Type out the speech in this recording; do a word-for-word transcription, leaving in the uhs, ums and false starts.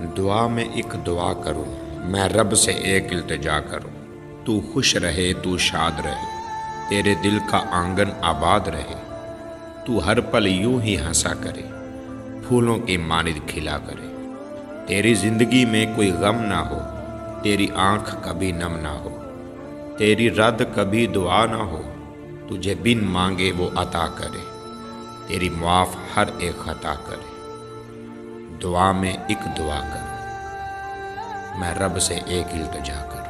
दुआ में एक दुआ करूँ, मैं रब से एक इल्तिजा करूँ। तू खुश रहे, तू शाद रहे, तेरे दिल का आंगन आबाद रहे। तू हर पल यूं ही हंसा करे, फूलों के मानिंद खिला करे। तेरी ज़िंदगी में कोई गम ना हो, तेरी आँख कभी नम ना हो। तेरी रद कभी दुआ ना हो, तुझे बिन मांगे वो अता करे। तेरी मुआफ़ हर एक खता करे, दुआ में एक दुआ कर, मैं रब से एक इल्तिजा कर।